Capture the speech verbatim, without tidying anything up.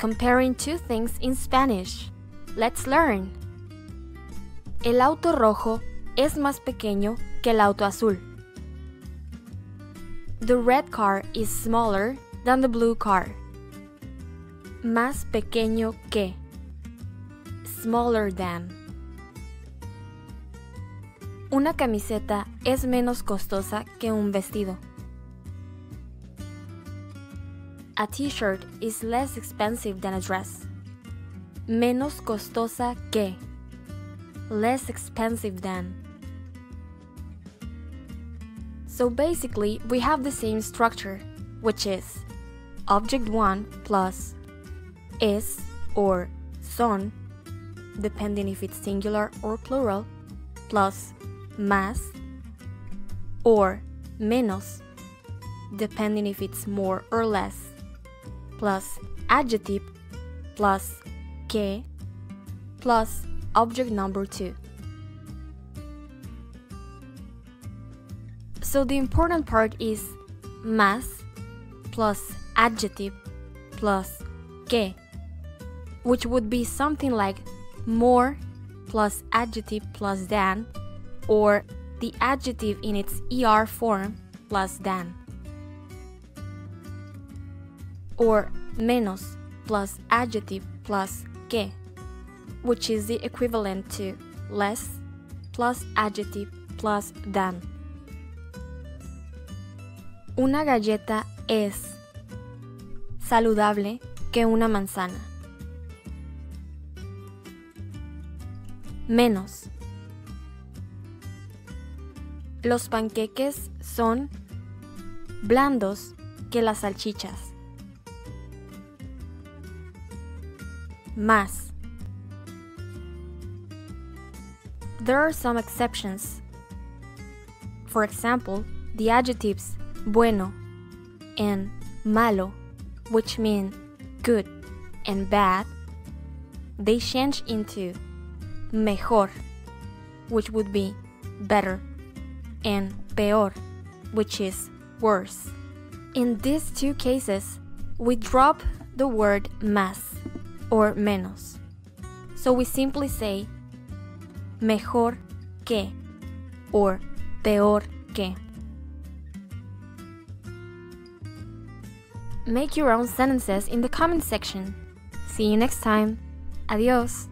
comparing two things in Spanish. Let's learn. El auto rojo es más pequeño que el auto azul. The red car is smaller than the blue car. Más pequeño que. Smaller than. Una camiseta es menos costosa que un vestido. A t-shirt is less expensive than a dress. Menos costosa que. Less expensive than. So basically, we have the same structure, which is object one plus es or son, depending if it's singular or plural, plus más or menos, depending if it's more or less, plus adjective, plus que, plus object number two. So the important part is más plus adjective plus que, which would be something like more plus adjective plus than, or the adjective in its E R form plus than, or menos plus adjective plus que, which is the equivalent to less plus adjective plus than. Una galleta es saludable que una manzana. Menos. Los panqueques son blandos que las salchichas. Más. There are some exceptions. For example, the adjectives bueno and malo, which mean good and bad, they change into mejor, which would be better, and peor, which is worse. In these two cases, we drop the word más or menos. So we simply say mejor que or peor que. Make your own sentences in the comment section. See you next time. Adiós.